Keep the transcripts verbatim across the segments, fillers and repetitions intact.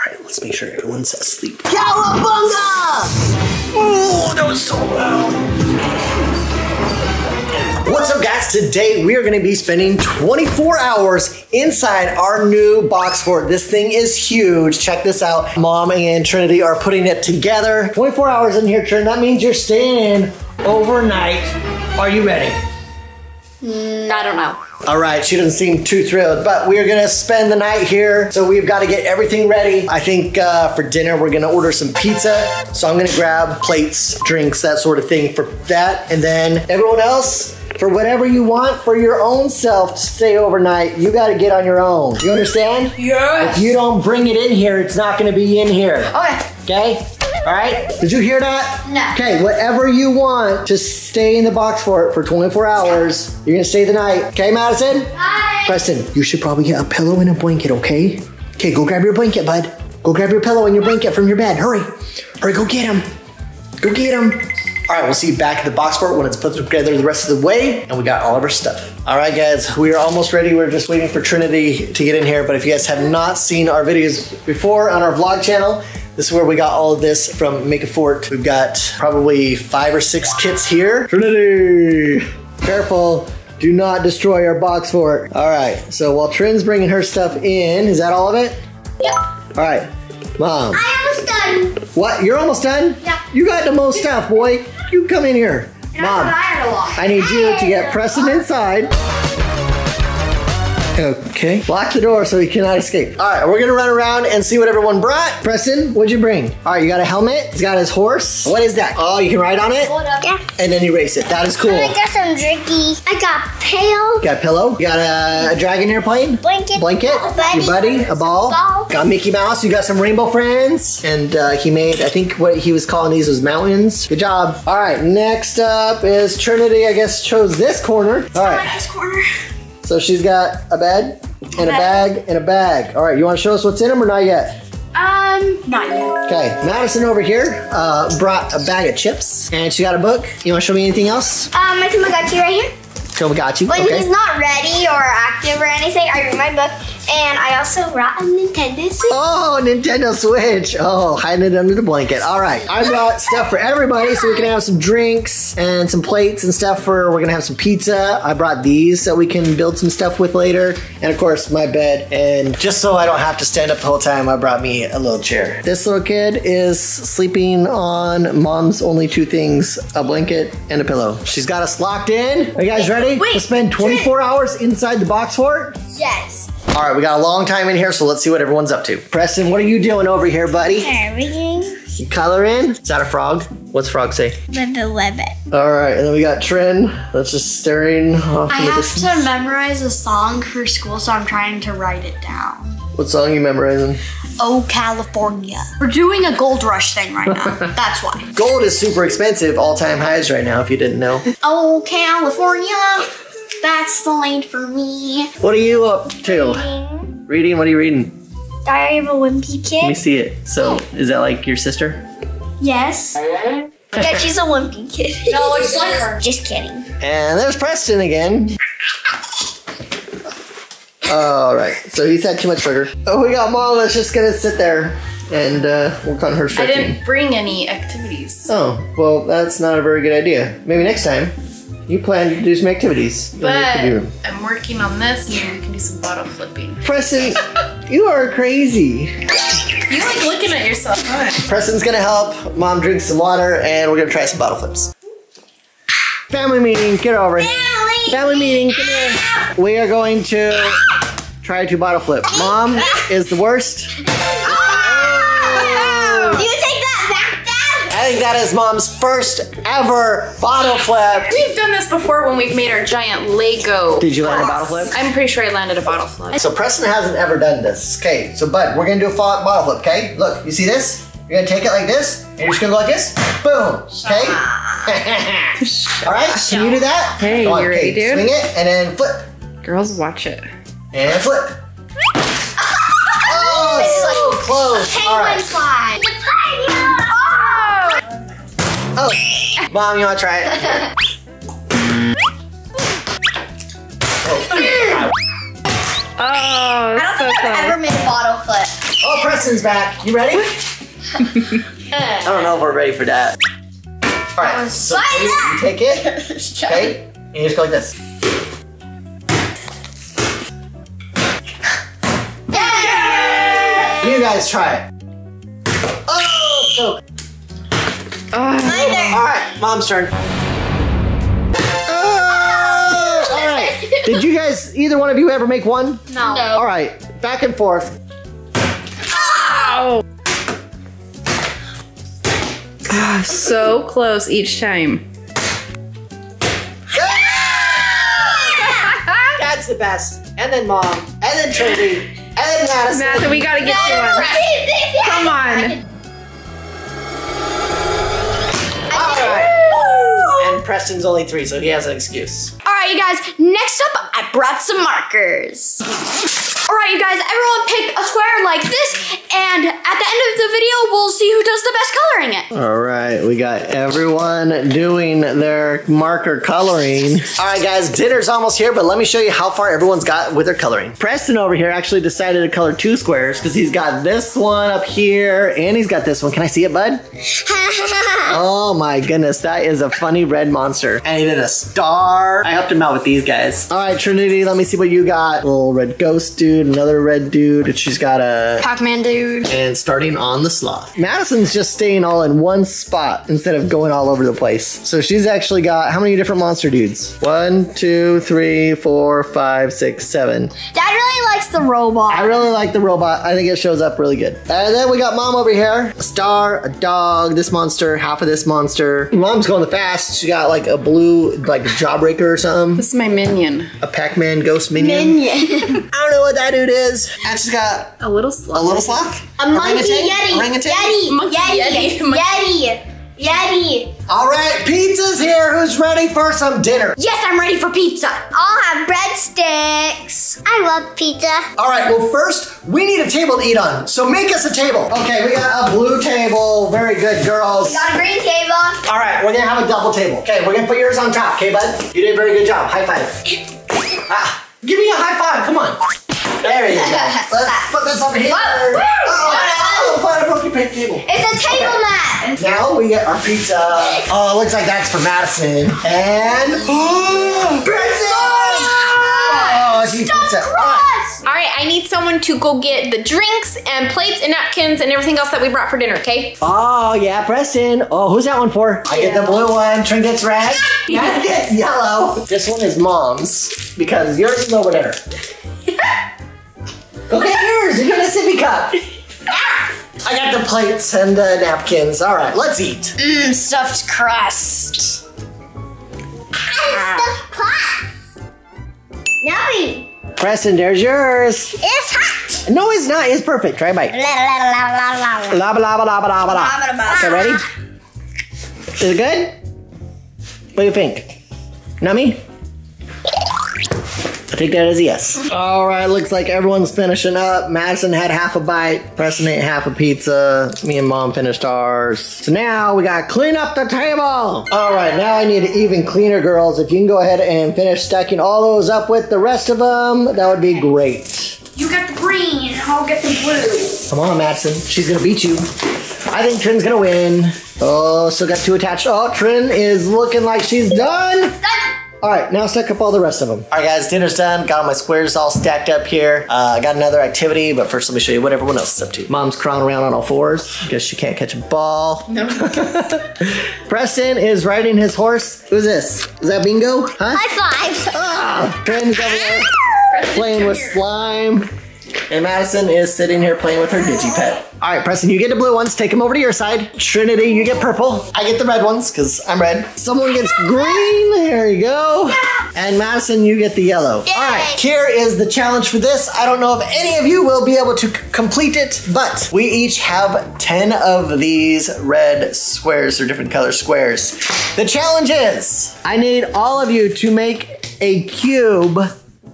All right, let's make sure everyone's asleep. Cowabunga! Oh, that was so loud. What's up, guys? Today, we are gonna be spending twenty-four hours inside our new box fort. This thing is huge. Check this out. Mom and Trinity are putting it together. twenty-four hours in here, Trin. That means you're staying overnight. Are you ready? Mm, I don't know. All right, she doesn't seem too thrilled, but we're gonna spend the night here, so we've gotta get everything ready. I think uh, for dinner, we're gonna order some pizza, so I'm gonna grab plates, drinks, that sort of thing for that, and then everyone else, for whatever you want for your own self to stay overnight, you gotta get on your own. You understand? Yes. If you don't bring it in here, it's not gonna be in here. Okay. Okay? All right, did you hear that? No. Okay, whatever you want, just stay in the box fort for twenty-four hours. You're gonna stay the night. Okay, Madison? Bye. Preston, you should probably get a pillow and a blanket, okay? Okay, go grab your blanket, bud. Go grab your pillow and your blanket from your bed, hurry. Hurry, go get him. Go get him. All right, we'll see you back at the box fort when it's put together the rest of the way and we got all of our stuff. All right, guys, we are almost ready. We're just waiting for Trinity to get in here, but if you guys have not seen our videos before on our vlog channel, this is where we got all of this from Make-A-Fort. We've got probably five or six kits here. Trinity, careful. Do not destroy our box fort. All right, so while Trin's bringing her stuff in, is that all of it? Yep. All right, Mom. I'm almost done. What, you're almost done? Yeah. You got the most stuff, boy. You come in here. And Mom, I need you to get Preston inside. Okay. Lock the door so he cannot escape. All right, we're gonna run around and see what everyone brought. Preston, what'd you bring? All right, you got a helmet. He's got his horse. What is that? Oh, you can ride on it? Hold up. Yeah. And then you race it. That is cool. I got some drinkies. I got pillow. You got a pillow. You got a, a dragon airplane. Blanket. Blanket. A buddy. Your buddy. A ball. ball. Got Mickey Mouse. You got some rainbow friends. And uh, he made, I think what he was calling these was mountains. Good job. All right, next up is Trinity, I guess, chose this corner. All right. I like this corner. So she's got a bed, and a bag, and a bag. All right, you wanna show us what's in them or not yet? Um, not yet. Okay, Madison over here uh, brought a bag of chips, and she got a book. You wanna show me anything else? Um, my Tamagotchi right here. Tamagotchi, When okay. he's not ready or active or anything, I read my book, and I also brought a Nintendo Switch. Oh, Nintendo Switch. Oh, hiding it under the blanket. All right, I brought stuff for everybody so we can have some drinks and some plates and stuff for, we're gonna have some pizza. I brought these so we can build some stuff with later. And of course, my bed. And just so I don't have to stand up the whole time, I brought me a little chair. This little kid is sleeping on Mom's only two things, a blanket and a pillow. She's got us locked in. Are you guys ready? Wait, to spend twenty-four hours inside the box fort? Yes. All right, we got a long time in here, so let's see what everyone's up to. Preston, what are you doing over here, buddy? Coloring. You coloring? Is that a frog? What's frog say? Ribbit, ribbit. All right, and then we got Trin. That's just staring off I in the distance. I have to memorize a song for school, so I'm trying to write it down. What song are you memorizing? Oh, California. We're doing a gold rush thing right now. That's why. Gold is super expensive, all-time highs right now, if you didn't know. Oh, California. That's the line for me. What are you up to? Reading. Reading? What are you reading? Diary of a Wimpy Kid. Let me see it. So, is that like your sister? Yes. Yeah, she's a wimpy kid. No, it's like her. Just kidding. And there's Preston again. All right, so he's had too much sugar. Oh, we got Mom that's just gonna sit there and uh, work on her stretching. I didn't bring any activities. Oh, well, that's not a very good idea. Maybe next time. You plan to do some activities. But in the room. I'm working on this, maybe we can do some bottle flipping. Preston, you are crazy. You like looking at yourself. Right. Preston's gonna help Mom drink some water and we're gonna try some bottle flips. Family meeting, get over. Family, Family meeting, come here. We are going to try to bottle flip. Mom is the worst. Oh! Oh! You take that back, Dad? I think that is Mom's first ever bottle flip. We've done this before when we've made our giant Lego. Did you land a bottle flip? I'm pretty sure I landed a bottle flip. So Preston hasn't ever done this. Okay, so bud, we're gonna do a bottle flip, okay? Look, you see this? You're gonna take it like this, and you're just gonna go like this. Boom, okay? All right, can you do that? Hey, on, you ready, okay, dude? Swing it, and then flip. Girls, watch it. And flip. Oh, so close. Penguin all right. fly. Oh. Mom, you wanna try it? Oh, oh, I don't so think I've close. ever made a bottle flip. Oh, Preston's back. You ready? I don't know if we're ready for that. All right, so you, you take it, okay, and you just go like this. Yay! You guys try it. Oh! So. Uh, all right, Mom's turn. Oh! All right. Did you guys, either one of you, ever make one? No. No. All right, back and forth. Oh! Oh, so close each time. That's the best. And then Mom. And then Trinity. And then Madison. Madison, we gotta get you one. Come on. Alright. And Preston's only three, so he has an excuse. Alright, you guys. Next up, I brought some markers. Alright, you guys. Everyone pick a square like this. And at the end of the video, we'll see who does the best coloring it. All right, we got everyone doing their marker coloring. All right, guys, dinner's almost here, but let me show you how far everyone's got with their coloring. Preston over here actually decided to color two squares because he's got this one up here and he's got this one. Can I see it, bud? Oh my goodness, that is a funny red monster. And he did a star. I helped him out with these guys. All right, Trinity, let me see what you got. A little red ghost dude, another red dude. And she's got a Pac-Man dude. And starting on the sloth. Madison's just staying all in one spot instead of going all over the place. So she's actually got how many different monster dudes? One, two, three, four, five, six, seven. Dad really likes the robot. I really like the robot. I think it shows up really good. And then we got Mom over here. A star, a dog, this monster, half of this monster. Mom's going the fast. She got like a blue, like jawbreaker or something. This is my minion. A Pac-Man ghost minion. Minion. I don't know what that dude is. And she's got a little sloth. A little sloth? A monkey yeti. Orangutan? Yeti. Monkey yeti. Yeti. Yeti. Yeti. All right, pizza's here. Who's ready for some dinner? Yes, I'm ready for pizza. I'll have breadsticks. I love pizza. All right, well, first, we need a table to eat on, so make us a table. Okay, we got a blue table. Very good, girls. We got a green table. All right, we're gonna have a double table. Okay, we're gonna put yours on top, okay, bud? You did a very good job. High five. Ah, give me a high five, come on. There you go. Let's put this over here. Oh, oh, oh, oh, broken paper table. It's a table mat. Okay. Now we get our pizza. Oh, it looks like that's for Madison. And ooh, pizza! Oh, she pizza. All right, I need someone to go get the drinks and plates and napkins and everything else that we brought for dinner, okay? Oh, yeah, Preston. Oh, who's that one for? I yeah. get the blue one. Trinidad's red. Trinidad's yellow. This one is Mom's because yours is over there. Go get yours, you got a sippy cup. I got the plates and the napkins. All right, let's eat. Mmm, stuffed crust. Ah. Stuffed crust. Now we. Preston, there's yours. It's hot. No, it's not, it's perfect. Try a bite. La ba la ba la ba la ba la. Okay, ready? Is it good? What do you think? Nummy? I think that is a yes. All right, looks like everyone's finishing up. Madison had half a bite. Preston ate half a pizza. Me and Mom finished ours. So now we gotta clean up the table. All right, now I need an even cleaner, girls. If you can go ahead and finish stacking all those up with the rest of them, that would be great. You get the green, and I'll get the blue. Come on, Madison. She's gonna beat you. I think Trin's gonna win. Oh, still got two attached. Oh, Trin is looking like she's done. Done. All right, now stack up all the rest of them. All right, guys, dinner's done. Got all my squares all stacked up here. I uh, got another activity, but first let me show you what everyone else is up to. Mom's crawling around on all fours. Guess she can't catch a ball. No. Preston is riding his horse. Who's this? Is that Bingo? Huh? High five. Ah, Trin's over there playing with slime. And Madison is sitting here playing with her Digipet. All right, Preston, you get the blue ones. Take them over to your side. Trinity, you get purple. I get the red ones because I'm red. Someone gets green. There you go. Yeah. And Madison, you get the yellow. Yay. All right, here is the challenge for this. I don't know if any of you will be able to complete it, but we each have ten of these red squares or different color squares. The challenge is I need all of you to make a cube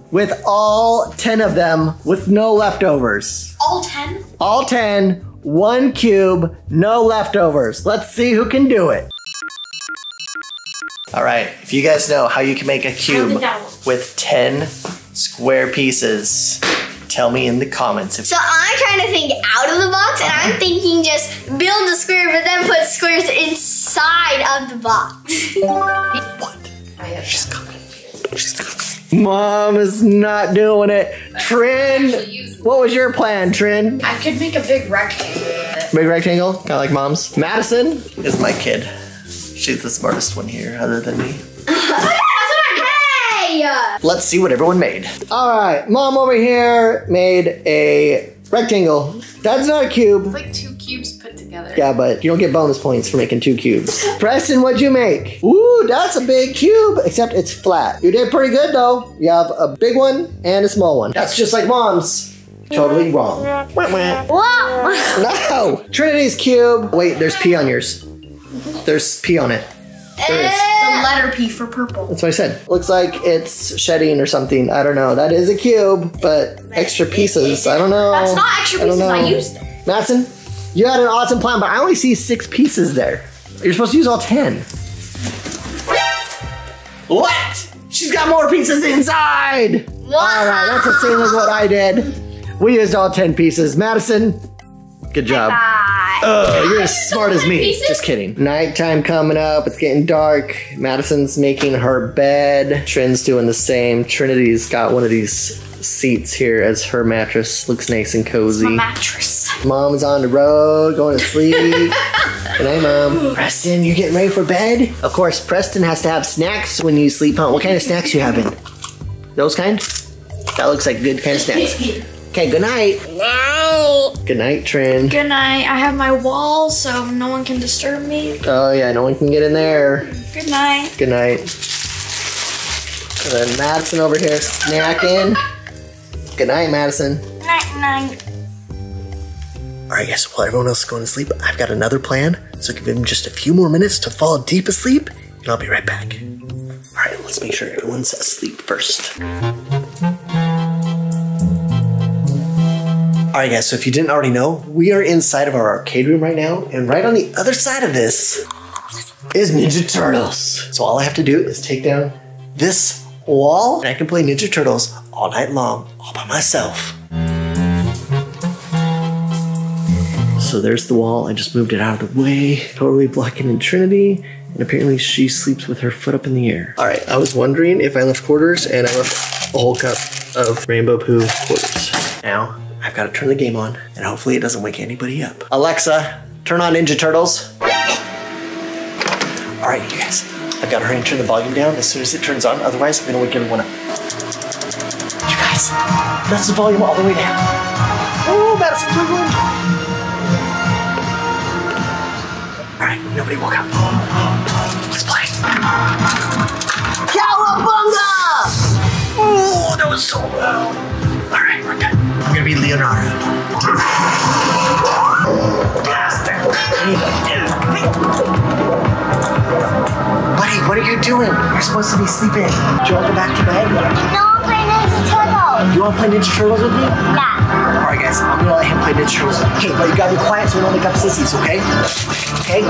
with all ten of them, with no leftovers. All ten? All ten, one cube, no leftovers. Let's see who can do it. All right, if you guys know how you can make a cube with ten square pieces, tell me in the comments. If so I'm trying to think out of the box, and I'm thinking just build a square, but then put squares inside of the box. What? She's coming. She's coming. Mom is not doing it. Trin, what was your plan, Trin? I could make a big rectangle with it. Big rectangle? Kind of like Mom's. Madison is my kid. She's the smartest one here, other than me. Let's see what everyone made. All right, Mom over here made a rectangle. That's not a cube. It's like two cubes put together. Yeah, but you don't get bonus points for making two cubes. Preston, what'd you make? Ooh, that's a big cube, except it's flat. You did pretty good though. You have a big one and a small one. That's just like Mom's. Totally wrong. No, Trinity's cube. Wait, there's P on yours. There's P on it. There it is. The letter P for purple. That's what I said. Looks like it's shedding or something. I don't know. That is a cube, but extra pieces. I don't know. That's not extra pieces. I, I used them. Madison, you had an awesome plan, but I only see six pieces there. You're supposed to use all ten. What? She's got more pieces inside. Wow. All right, that's the same as what I did. We used all ten pieces. Madison, good job. Bye-bye. Oh, uh, you're as smart as me. Pieces? Just kidding. Nighttime coming up. It's getting dark. Madison's making her bed. Trin's doing the same. Trinity's got one of these seats here as her mattress. Looks nice and cozy. It's my mattress. Mom's on the road, going to sleep. Good night, Mom. Preston, you're getting ready for bed? Of course, Preston has to have snacks when you sleep home. What kind of snacks you having? Those kind? That looks like good kind of snacks. Okay, good night. Good night. Good night, Trin. Good night. I have my wall, so no one can disturb me. Oh yeah, no one can get in there. Good night. Good night. And then Madison over here snacking. Good night, Madison. Night, night. All right, guys, while everyone else is going to sleep, I've got another plan. So give him just a few more minutes to fall deep asleep, and I'll be right back. All right, let's make sure everyone's asleep first. Alright guys, so if you didn't already know, we are inside of our arcade room right now, and right on the other side of this is Ninja Turtles. So all I have to do is take down this wall, and I can play Ninja Turtles all night long, all by myself. So there's the wall, I just moved it out of the way, totally blocking in Trinity, and apparently she sleeps with her foot up in the air. Alright, I was wondering if I left quarters, and I left a whole cup of Rainbow Poo quarters. Now, I've got to turn the game on, and hopefully it doesn't wake anybody up. Alexa, turn on Ninja Turtles. All right, you guys, I've got to hurry and turn the volume down as soon as it turns on, otherwise I'm going to wake everyone up. You guys, that's the volume all the way down. Oh, Madison's wiggling. All right, nobody woke up. Let's play. Cowabunga! Oh, that was so loud. All right, we're done. I'm gonna be Leonardo. Bastard! Buddy, what are you doing? You're supposed to be sleeping. Do you want to go back to bed? No, I'm playing Ninja Turtles. You want to play Ninja Turtles with me? Yeah. All right, guys, I'm gonna let him play Ninja Turtles. Okay, but you gotta be quiet so we don't wake up sissies, okay? Okay.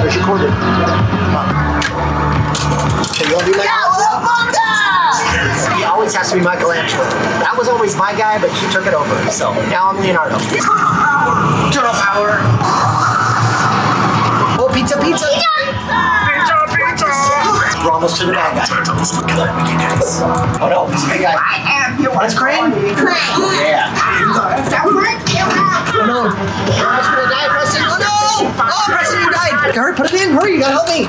Where's your quarter? Come on. Okay, you wanna do like that? He always has to be Michelangelo. That was always my guy, but he took it over. So now I'm Leonardo. Turtle power. Oh, pizza, pizza. Pizza, pizza. We're almost to the bad guy. Come on, you guys. Oh no, it's a big guy. I am your one. That's Crane? Crane. Yeah. Oh no. You're almost gonna die, Preston. Oh no. Oh, Preston, you died. Hurry, put it in. Hurry, you gotta help me.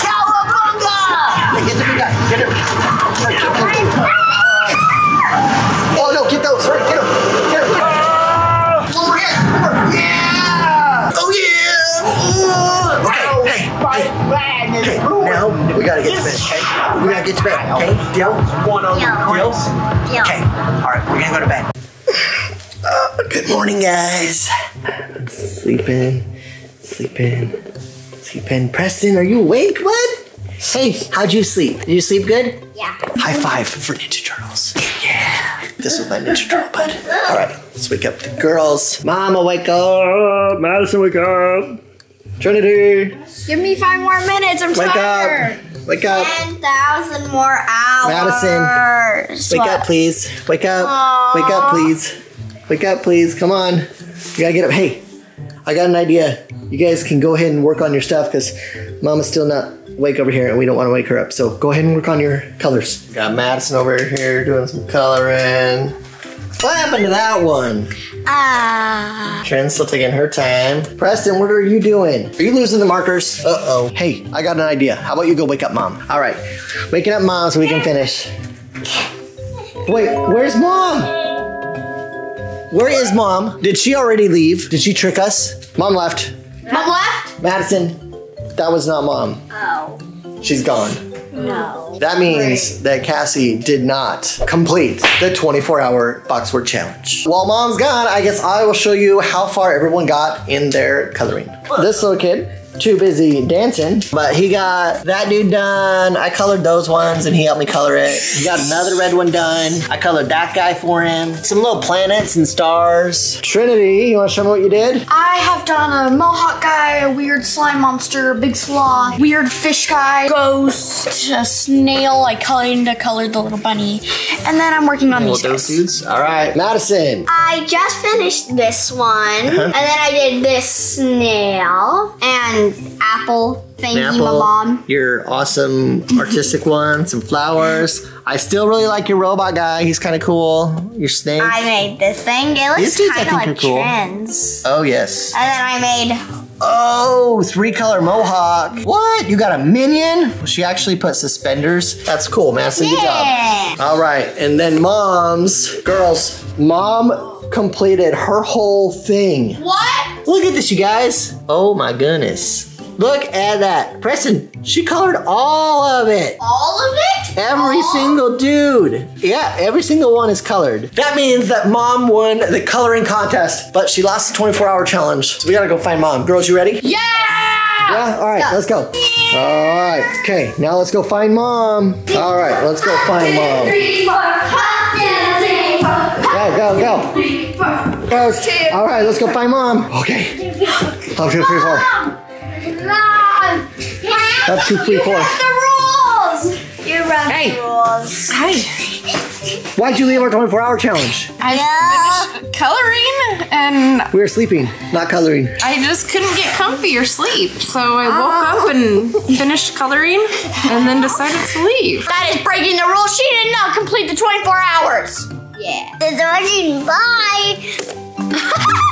Cowabunga! Get the big guy. Get him. Oh no, get those, right, get them, get them, get them. Over here, over here. Yeah! Oh yeah! Ooh. Okay, hey, hey. Okay, now we gotta get to bed, okay? We gotta get to bed, okay? Deal? Deal? Okay, alright, we're gonna go to bed. Uh, good morning, guys. I'm sleeping, sleeping, sleeping. Preston, are you awake, bud? Hey, how'd you sleep? Did you sleep good? Yeah. High five for Ninja Turtles. Yeah. This was my Ninja Turtle bud. All right, let's wake up the girls. Mama, wake up. Madison, wake up. Trinity! Give me five more minutes, I'm Wake tired! Wake up! Wake up! ten thousand more hours! Madison! Wake what? up, please! Wake up! Aww. Wake up, please! Wake up, please! Come on! You gotta get up. Hey! I got an idea. You guys can go ahead and work on your stuff because Mama's still not awake over here and we don't want to wake her up. So go ahead and work on your colors. Got Madison over here doing some coloring. What happened to that one? Ah. Uh, Trent's still taking her time. Preston, what are you doing? Are you losing the markers? Uh-oh. Hey, I got an idea. How about you go wake up Mom? All right. Waking up Mom so we can finish. Wait, where's Mom? Where is Mom? Did she already leave? Did she trick us? Mom left. Mom left? Madison, that was not Mom. Oh. She's gone. No. That means that Cassie did not complete the twenty-four hour boxword challenge. While Mom's gone, I guess I will show you how far everyone got in their coloring. This little kid, too busy dancing, but he got that dude done. I colored those ones and he helped me color it. He got another red one done. I colored that guy for him. Some little planets and stars. Trinity, you wanna show me what you did? I have done a mohawk guy, a weird slime monster, big sloth, weird fish guy, ghost, a snail. I kinda colored the little bunny. And then I'm working on these those dudes. All right, Madison. I just finished this one. Uh-huh. And then I did this snail and apple. Thank you, my mom. Your awesome artistic one. Some flowers. I still really like your robot guy. He's kind of cool. Your snake. I made this thing. It looks kind of like trends. Cool. Oh, yes. And then I made... Oh, three color mohawk. What? You got a minion? She actually put suspenders. That's cool, Madison. Yeah. Good job. All right. And then Mom's. Girls, Mom completed her whole thing. What? Look at this, you guys. Oh, my goodness. Look at that. Preston, she colored all of it. All of it? Every Aww. single dude. Yeah, every single one is colored. That means that Mom won the coloring contest, but she lost the twenty-four hour challenge. So we gotta go find Mom. Girls, you ready? Yeah! Yeah, all right, go. let's go. Yeah. All right, okay, now let's go find Mom. All right, let's go find Mom. Three, four, go, go, go. Three, four, two, all right, let's go find Mom. Okay. One, two, three, four. Mom! That's two, three, four. You broke the rules! You broke hey. the rules. Hey! Why'd you leave our twenty-four hour challenge? I yeah. finished coloring and... We were sleeping, not coloring. I just couldn't get comfy or sleep, so I woke oh. up and finished coloring and then decided to leave. That is breaking the rules. She did not complete the twenty-four hours. Yeah. It's already bye.